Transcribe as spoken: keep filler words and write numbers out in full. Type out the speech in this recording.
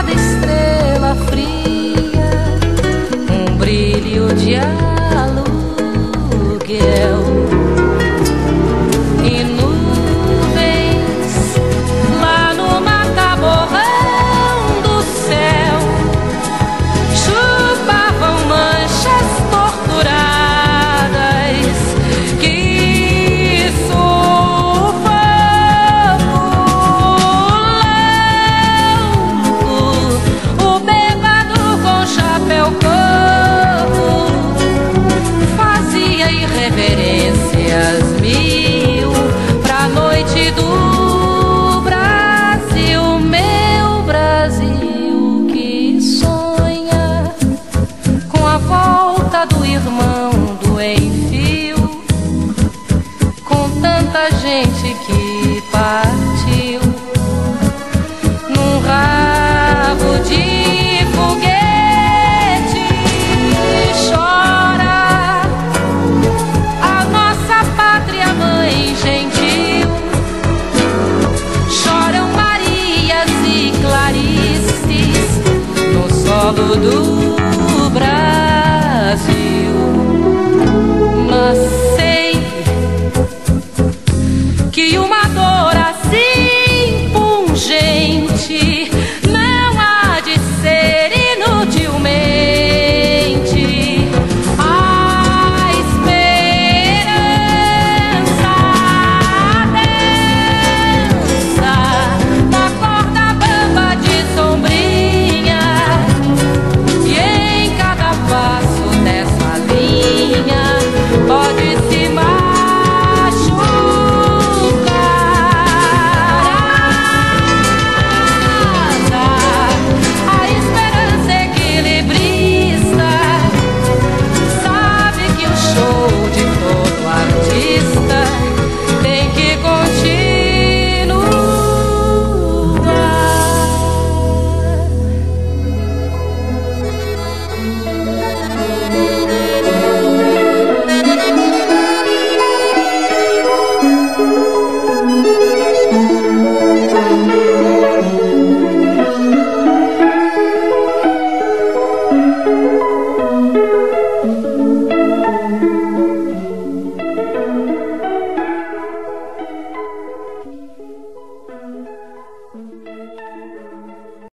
cada estrela fria um brilho de aluguel. E nuvens lá no mataborrão do céu chupavam manchas torturadas que sufoco. O bêbado com chapéu coco fazia irreverências mil pra noite do Brasil, meu Brasil que sonha com a volta do irmão do Enfio, com tanta gente que partiu num rabo de foguete. Chora a nossa pátria mãe gentil, choram Marias e Clarices no solo do Brasil. Mas sei que uma dor assim pungente não há de ser inutilmente a esperança. A dança da corda bamba de sombrinha, e em cada passo dessa linha pode se machucar. A esperança equilibrista sabe que o show de todo artista tem que continuar.